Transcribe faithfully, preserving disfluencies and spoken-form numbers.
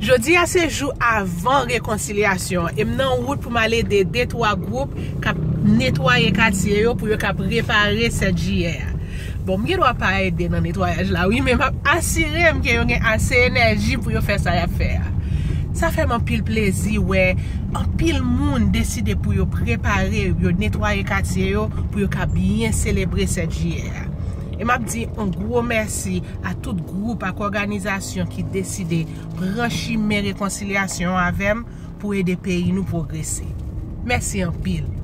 Jodi a se jou avant réconciliation et m'nan route pour m'aller de deux trois groupes cap nettoyer quartier yo pour yo cap réparer cette J R. Bon, m'ge doit pas aider dans nettoyage là. Oui, mais m'a assurer m'ke yo gen assez énergie pour yo faire ça y a faire. Ça fait mon pile plaisir ouais, en pile monde décider pour yo préparer, yo nettoyer quartier yo pour yo cap bien célébrer cette J R. Et m'a dit un gros merci à tout groupe, à organisation qui décide brancher mes réconciliations avec pour aider pays nous progresser. Merci en pile.